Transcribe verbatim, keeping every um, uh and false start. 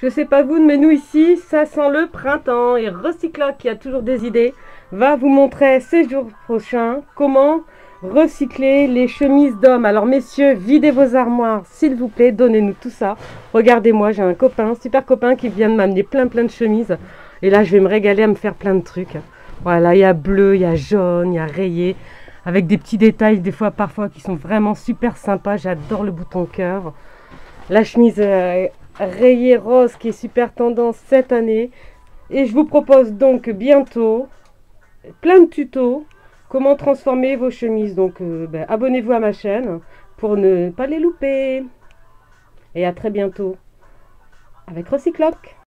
Je sais pas vous, mais nous ici, ça sent le printemps. Et Recycla, qui a toujours des idées, va vous montrer ces jours prochains comment recycler les chemises d'hommes. Alors messieurs, videz vos armoires, s'il vous plaît, donnez-nous tout ça. Regardez-moi, j'ai un copain, super copain, qui vient de m'amener plein plein de chemises. Et là, je vais me régaler à me faire plein de trucs. Voilà, il y a bleu, il y a jaune, il y a rayé, avec des petits détails, des fois, parfois, qui sont vraiment super sympas. J'adore le bouton cœur. La chemise euh, rayée rose, qui est super tendance cette année. Et je vous propose donc bientôt plein de tutos. Comment transformer vos chemises. Donc, euh, ben, abonnez-vous à ma chaîne pour ne pas les louper. Et à très bientôt avec Recycloc.